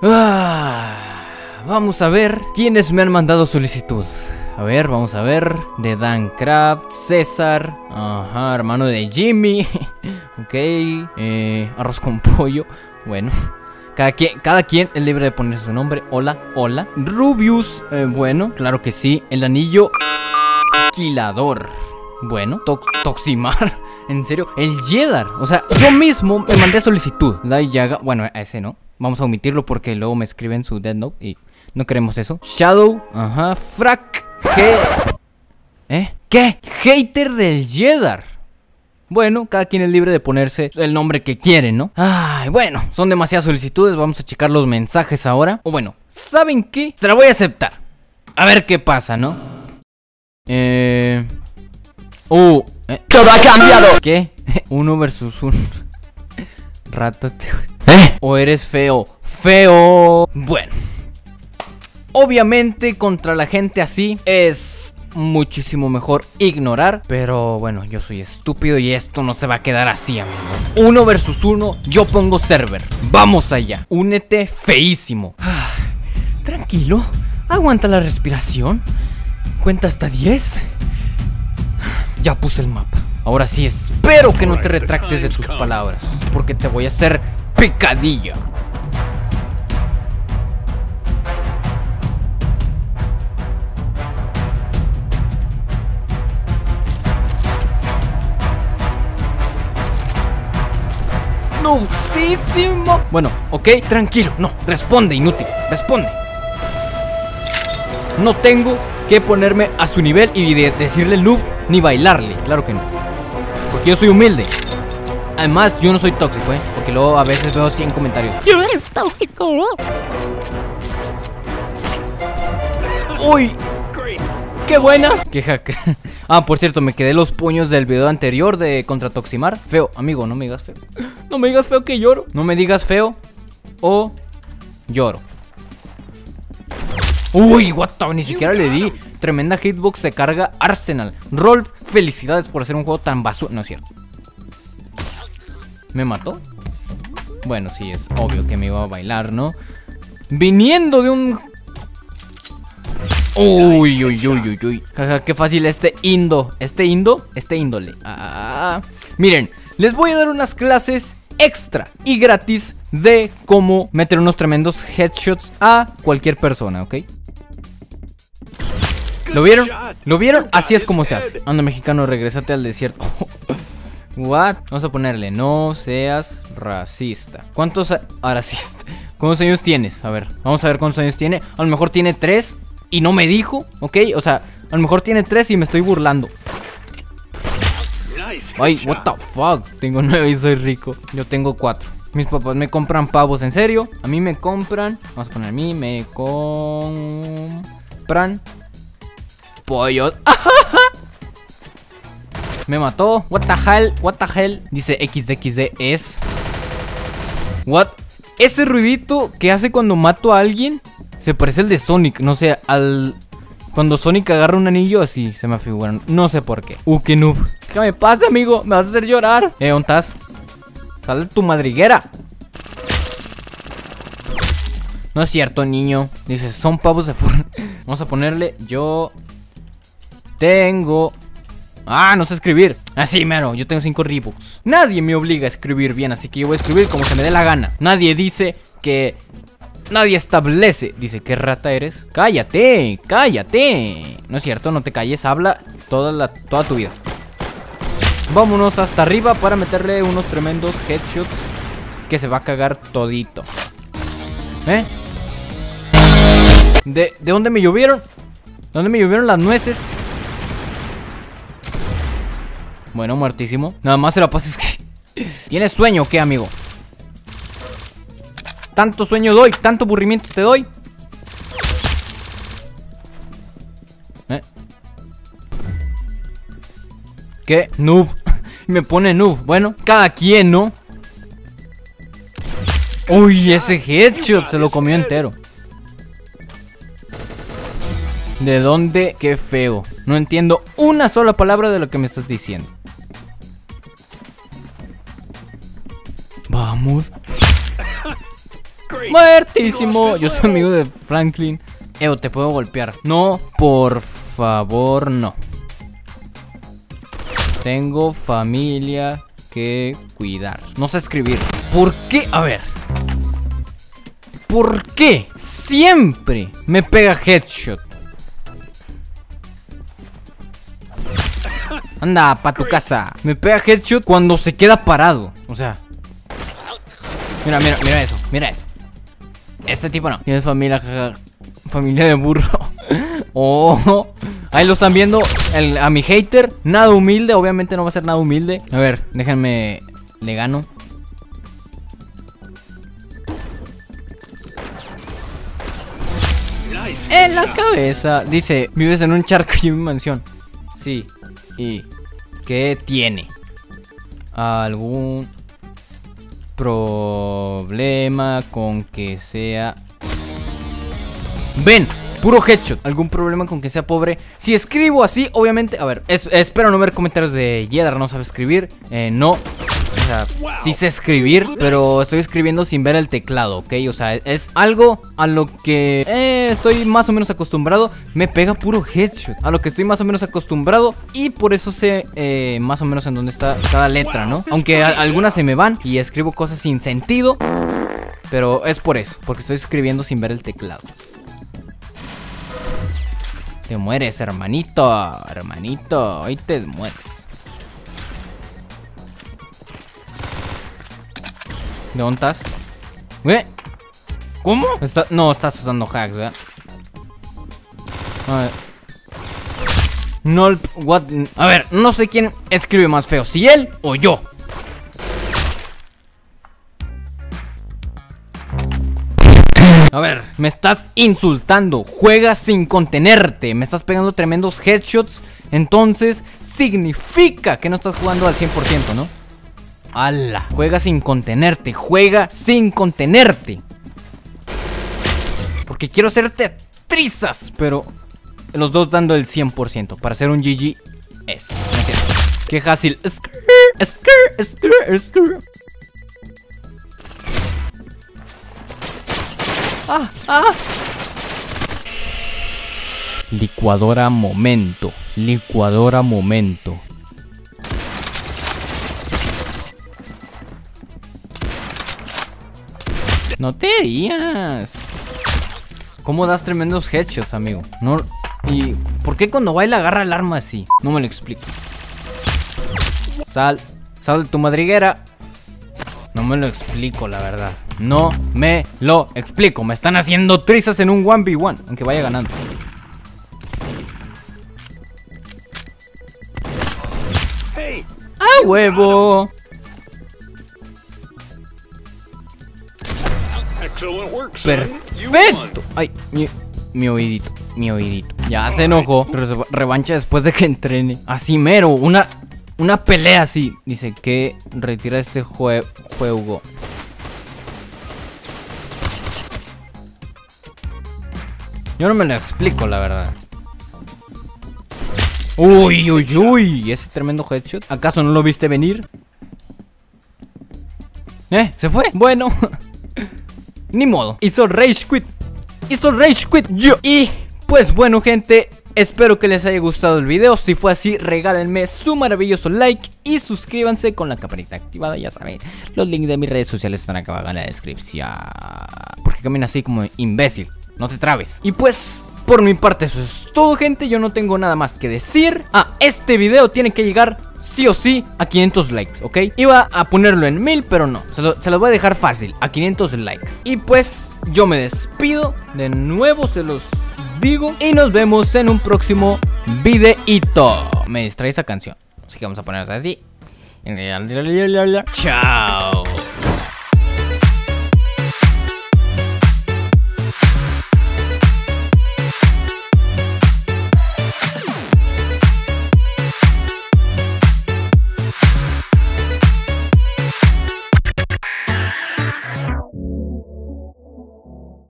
Vamos a ver quiénes me han mandado solicitud. A ver, vamos a ver. De Dan Craft, César. Ajá, hermano de Jimmy. Ok. Arroz con pollo. Bueno. Cada quien es libre de poner su nombre. Hola, hola. Rubius. Bueno, claro que sí. El anillo Quilador. Bueno, Toximar. En serio, el Jedar. O sea, yo mismo me mandé solicitud. La Yaga. Bueno, a ese no. Vamos a omitirlo porque luego me escriben su Dead Note y no queremos eso. Shadow, ajá, Frack, ¿Qué? Hater del Jedar. Bueno, cada quien es libre de ponerse el nombre que quiere, ¿no? Ay, bueno, son demasiadas solicitudes. Vamos a checar los mensajes ahora. O bueno, ¿saben qué? Se la voy a aceptar. A ver qué pasa, ¿no? Todo ha cambiado. ¿Qué? 1 versus 1. Rato, o eres feo. Feo. Bueno, obviamente contra la gente así es muchísimo mejor ignorar. Pero bueno, yo soy estúpido y esto no se va a quedar así, amigos. 1 versus 1, yo pongo server. Vamos allá. Únete, feísimo. Tranquilo, aguanta la respiración. Cuenta hasta 10. Ya puse el mapa. Ahora sí, espero que no te retractes de tus palabras, porque te voy a hacer picadilla. ¡Nocísimo! Bueno, ok, tranquilo. No, responde, inútil. Responde. No tengo que ponerme a su nivel y decirle noob ni bailarle. Claro que no. Porque yo soy humilde. Además, yo no soy tóxico, porque luego a veces veo 100 comentarios. ¡Yo eres tóxico! ¡Uy! ¡Qué buena! ¡Qué hacker! Ah, por cierto, me quedé los puños del video anterior de contra Toximar. Feo, amigo, no me digas feo. No me digas feo que lloro. No me digas feo o lloro. ¡Uy! What the... Ni siquiera le di. Tremenda hitbox se carga Arsenal. Rolf, felicidades por hacer un juego tan basura. No es cierto. ¿Me mató? Bueno, sí, es obvio que me iba a bailar, ¿no? Viniendo de un... Uy, uy, uy, uy, uy. Jaja, qué fácil este indo. Este índole. Miren, les voy a dar unas clases extra y gratis de cómo meter unos tremendos headshots a cualquier persona, ¿ok? ¿Lo vieron? ¿Lo vieron? Así es como se hace. Anda, mexicano, regrésate al desierto. What? Vamos a ponerle: no seas racista. ¿Cuántos racista? ¿Cuántos años tienes? A ver, vamos a ver cuántos años tiene. A lo mejor tiene 3 y no me dijo, ¿ok? O sea, a lo mejor tiene 3 y me estoy burlando. Ay, what the fuck. Tengo 9 y soy rico. Yo tengo 4. Mis papás me compran pavos, ¿en serio? A mí me compran... Vamos a poner: a mí me compran... pollos. Me mató. What the hell, what the hell. Dice XDXD es... What? Ese ruidito que hace cuando mato a alguien se parece al de Sonic. No sé, al... cuando Sonic agarra un anillo así se me figuran. No sé por qué. Qué noob. ¿Qué me pasa, amigo? Me vas a hacer llorar. ¿Dónde estás? Sal de tu madriguera. No es cierto, niño. Dice: son pavos de forno. Vamos a ponerle: yo... tengo... Ah, no sé escribir. Así, mero, yo tengo 5 Reeboks. Nadie me obliga a escribir bien, así que yo voy a escribir como se me dé la gana. Nadie dice que... Nadie establece. Dice: ¿qué rata eres? Cállate, cállate. No es cierto, no te calles, habla toda tu vida. Vámonos hasta arriba para meterle unos tremendos headshots que se va a cagar todito. ¿De dónde me llovieron? ¿Dónde me llovieron las nueces? Bueno, muertísimo. Nada más se la pases. ¿Tienes sueño o qué, amigo? Tanto sueño doy, tanto aburrimiento te doy. ¿Qué? Noob. Me pone noob. Bueno, cada quien, ¿no? Uy, ese headshot se lo comió entero. ¿De dónde? Qué feo. No entiendo una sola palabra de lo que me estás diciendo. Vamos. Muertísimo. Yo soy amigo de Franklin. Te puedo golpear. No, por favor, no. Tengo familia que cuidar. No sé escribir. ¿Por qué? A ver. ¿Por qué siempre me pega headshot? Anda, pa' tu casa. Me pega headshot cuando se queda parado. O sea, mira, mira, mira eso, mira eso. Este tipo no. Tienes familia, jaja. Familia de burro. Oh, ahí lo están viendo a mi hater. Nada humilde, obviamente no va a ser nada humilde. A ver, déjenme. Le gano. En la cabeza. Dice, vives en un charco y en mi mansión. Sí. ¿Y qué tiene? ¿Algún problema con que sea? Ven, puro headshot. ¿Algún problema con que sea pobre? Si escribo así, obviamente. A ver, espero no ver comentarios de Jedar, no sabe escribir. No. O sea, sí sé escribir, pero estoy escribiendo sin ver el teclado, ¿ok? O sea, es algo a lo que estoy más o menos acostumbrado. Me pega puro headshot. A lo que estoy más o menos acostumbrado. Y por eso sé más o menos en dónde está cada letra, ¿no? Aunque algunas se me van y escribo cosas sin sentido. Pero es por eso, porque estoy escribiendo sin ver el teclado. Te mueres, hermanito. Hermanito, hoy te mueres. ¿De dónde estás? ¿Cómo? No, estás usando hacks, ¿verdad? A ver. No, what? A ver, no sé quién escribe más feo, si él o yo. A ver, me estás insultando. Juegas sin contenerte. Me estás pegando tremendos headshots. Entonces, significa que no estás jugando al 100%, ¿no? ¡Hala! Juega sin contenerte. Juega sin contenerte. Porque quiero hacerte trizas. Pero los dos dando el 100%. Para hacer un GG es. ¡Qué fácil! ¡Ah! ¡Ah! Licuadora momento. Licuadora momento. No te harías. ¿Cómo das tremendos headshots, amigo? No. ¿Y por qué cuando baila agarra el arma así? No me lo explico. Sal. Sal de tu madriguera. No me lo explico, la verdad. No me lo explico. Me están haciendo trizas en un 1v1. Aunque vaya ganando. ¡A huevo! ¡Perfecto! Ay, mi oídito. Mi oídito. Ya se enojó. Pero revancha después de que entrene. Así mero. Una pelea así. Dice que retira este juego. Yo no me lo explico, la verdad. Uy, uy, uy. Ese tremendo headshot. ¿Acaso no lo viste venir? ¿Se fue? Bueno. Ni modo. Hizo rage quit. Hizo rage quit yo. Y pues bueno, gente. Espero que les haya gustado el video. Si fue así, regálenme su maravilloso like y suscríbanse con la campanita activada. Ya saben, los links de mis redes sociales están acá abajo en la descripción. Porque camina así como imbécil. No te trabes. Y pues, por mi parte eso es todo, gente. Yo no tengo nada más que decir. Este video tiene que llegar sí o sí a 500 likes, ¿ok? Iba a ponerlo en 1000, pero no. Se los voy a dejar fácil, a 500 likes. Y pues, yo me despido. De nuevo se los digo. Y nos vemos en un próximo videito. Me distrae esa canción. Así que vamos a ponerla así. Chao.